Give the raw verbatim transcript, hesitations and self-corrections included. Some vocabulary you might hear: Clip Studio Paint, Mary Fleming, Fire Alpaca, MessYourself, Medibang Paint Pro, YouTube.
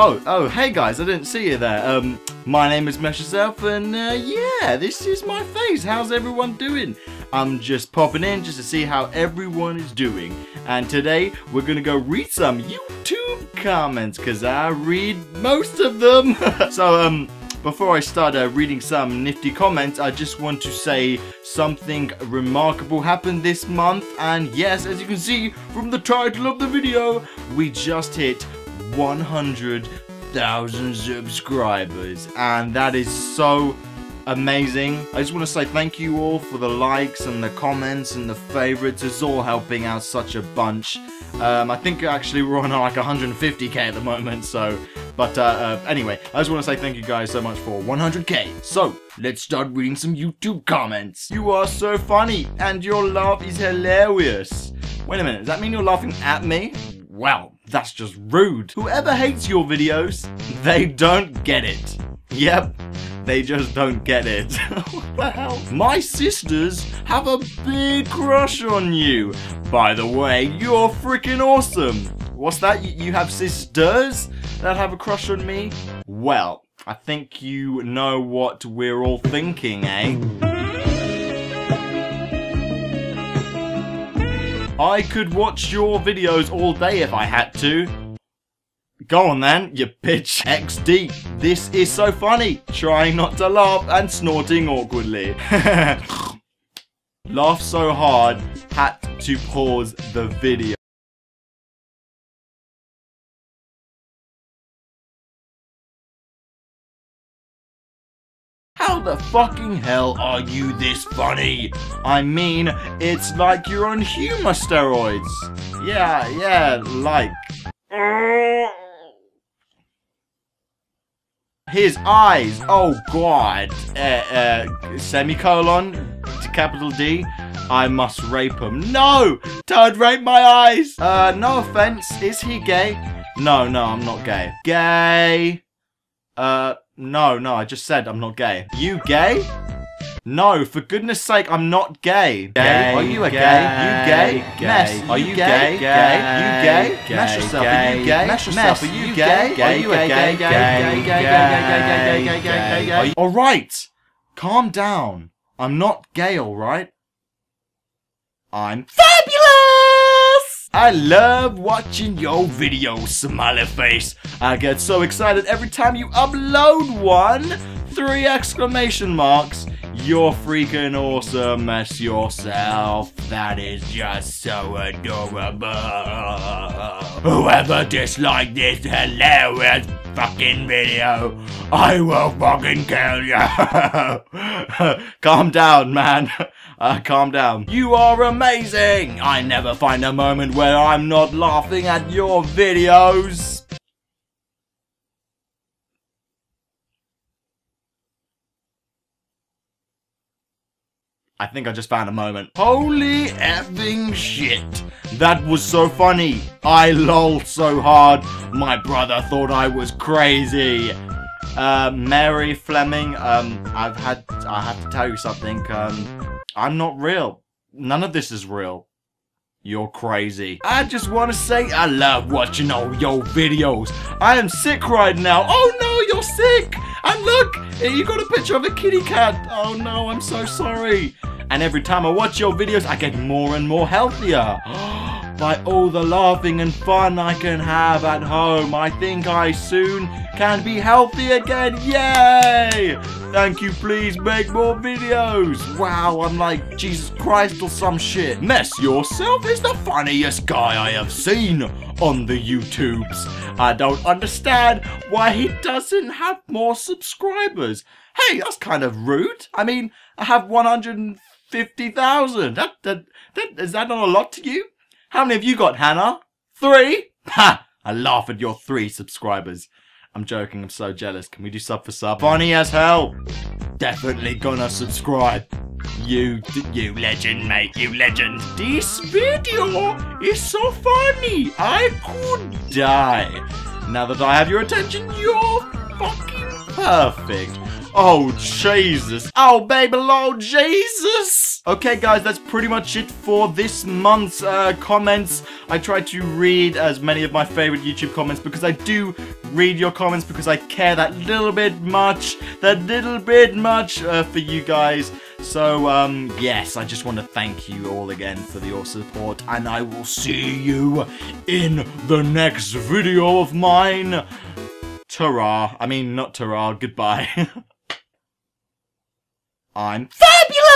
Oh, oh, hey guys, I didn't see you there. Um, my name is MessYourself, and uh, yeah, this is my face. How's everyone doing? I'm just popping in just to see how everyone is doing. And today, we're gonna go read some YouTube comments, because I read most of them. So, um, before I start uh, reading some nifty comments, I just want to say something remarkable happened this month. And yes, as you can see from the title of the video, we just hit one hundred thousand subscribers, and that is so amazing. I just want to say thank you all for the likes and the comments and the favorites. It's all helping out such a bunch. um, I think actually we're on like one hundred fifty K at the moment, so but uh, uh, anyway, I just want to say thank you guys so much for one hundred K. So let's start reading some YouTube comments. You are so funny and your laugh is hilarious. Wait a minute, does that mean you're laughing at me? Wow, that's just rude. Whoever hates your videos, they don't get it. Yep, they just don't get it. What the hell? My sisters have a big crush on you. By the way, you're freaking awesome. What's that? You have sisters that have a crush on me? Well, I think you know what we're all thinking, eh? I could watch your videos all day if I had to. Go on then, you bitch. X D, this is so funny. Trying not to laugh and snorting awkwardly. Laugh so hard, had to pause the video. How the fucking hell are you this funny? I mean, it's like you're on humor steroids. Yeah, yeah, like. His eyes, oh god. Uh, uh, semicolon, capital D. I must rape him. No! Don't rape my eyes! Uh, no offense, is he gay? No, no, I'm not gay. Gay. Uh. No, no, I just said I'm not gay. You gay? No, for goodness sake, I'm not gay. Gay? Are you a gay? You gay? Mess? Are you gay? Gay? You gay? Mess yourself? Are you gay? Mess yourself? Are you gay? Are you a gay? Gay? Gay? Gay? Gay? Gay? Gay? Gay? All right, calm down. I'm not gay, all right? I'm fabulous! I love watching your videos, smiley face. I get so excited every time you upload one! Three exclamation marks. You're freaking awesome, MessYourself. That is just so adorable. Whoever disliked this hilarious fucking video, I will fucking kill you. Calm down, man. Uh, calm down. You are amazing. I never find a moment where I'm not laughing at your videos. I think I just found a moment. Holy effing shit. That was so funny. I lol so hard. My brother thought I was crazy. Uh, Mary Fleming, um, I've had, I have to tell you something. Um, I'm not real. None of this is real. You're crazy. I just want to say I love watching all your videos. I am sick right now. Oh no, you're sick. And look, you got a picture of a kitty cat. Oh no, I'm so sorry. And every time I watch your videos, I get more and more healthier. By all the laughing and fun I can have at home, I think I soon can be healthy again. Yay! Thank you, please make more videos. Wow, I'm like Jesus Christ or some shit. MessYourself is the funniest guy I have seen on the YouTubes. I don't understand why he doesn't have more subscribers. Hey, that's kind of rude. I mean, I have one hundred fifty thousand. That, that, that, is that not a lot to you? How many have you got, Hannah? Three? Ha! I laugh at your three subscribers. I'm joking, I'm so jealous. Can we do sub for sub? Funny as hell. Definitely gonna subscribe. You, you legend, mate, you legend. This video is so funny. I could die. Now that I have your attention, you're fucking perfect. Oh, Jesus. Oh, baby Lord Jesus. Okay, guys, that's pretty much it for this month's uh, comments. I try to read as many of my favorite YouTube comments because I do read your comments because I care that little bit much, that little bit much uh, for you guys. So, um, yes, I just want to thank you all again for your support, and I will see you in the next video of mine. Ta-ra. I mean, not ta-ra. Goodbye. I'm fabulous!